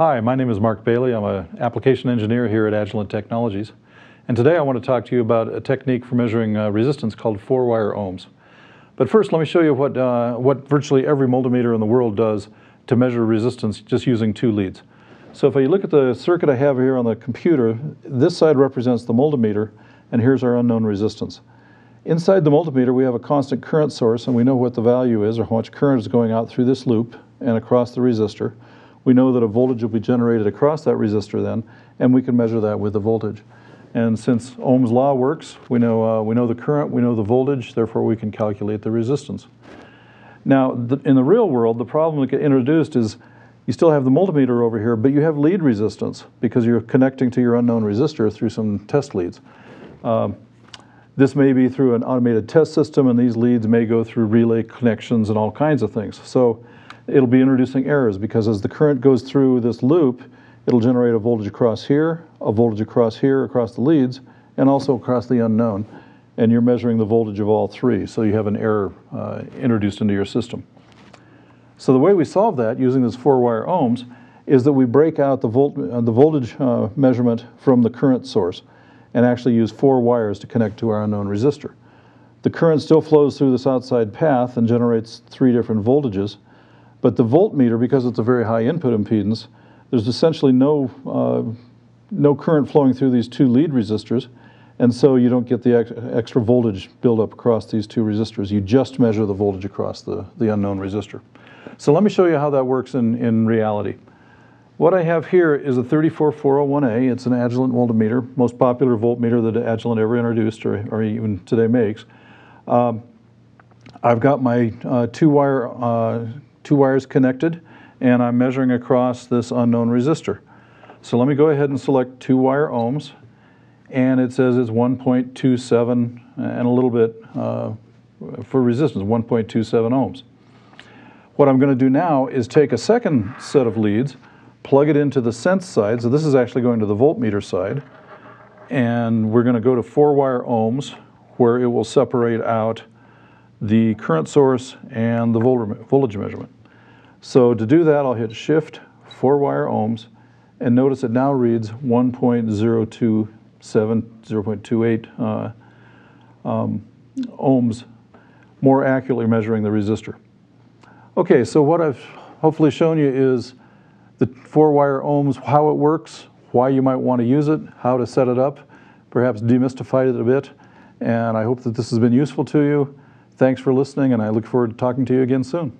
Hi, my name is Mark Bailey. I'm an application engineer here at Agilent Technologies. And today I want to talk to you about a technique for measuring resistance called 4-wire ohms. But first, let me show you what virtually every multimeter in the world does to measure resistance just using two leads. So if you look at the circuit I have here on the computer, this side represents the multimeter, and here's our unknown resistance. Inside the multimeter, we have a constant current source, and we know what the value is, or how much current is going out through this loop and across the resistor. We know that a voltage will be generated across that resistor then, and we can measure that with the voltage. And since Ohm's law works, we know the current, we know the voltage, therefore we can calculate the resistance. Now, in the real world, the problem that gets introduced is you still have the multimeter over here, but you have lead resistance because you're connecting to your unknown resistor through some test leads. This may be through an automated test system, and these leads may go through relay connections and all kinds of things. So it'll be introducing errors because as the current goes through this loop, it'll generate a voltage across here, a voltage across here, across the leads, and also across the unknown. And you're measuring the voltage of all three, so you have an error introduced into your system. So the way we solve that using this 4-wire ohms is that we break out the voltage measurement from the current source and actually use 4 wires to connect to our unknown resistor. The current still flows through this outside path and generates 3 different voltages, but the voltmeter, because it's a very high input impedance, there's essentially no current flowing through these 2 lead resistors, and so you don't get the extra voltage buildup across these 2 resistors. You just measure the voltage across the unknown resistor. So let me show you how that works in reality. What I have here is a 34401A. It's an Agilent multimeter, most popular voltmeter that Agilent ever introduced or even today makes. I've got my 2 wires connected, and I'm measuring across this unknown resistor. So let me go ahead and select 2-wire ohms, and it says it's 1.27 and a little bit for resistance, 1.27 ohms. What I'm going to do now is take a second set of leads, plug it into the sense side, so this is actually going to the voltmeter side, and we're going to go to 4-wire ohms where it will separate out the current source and the voltage measurement. So to do that, I'll hit Shift, 4-wire ohms, and notice it now reads 1.027, 0.28 ohms, more accurately measuring the resistor. Okay, so what I've hopefully shown you is the 4-wire ohms, how it works, why you might want to use it, how to set it up, perhaps demystified it a bit, and I hope that this has been useful to you. Thanks for listening, and I look forward to talking to you again soon.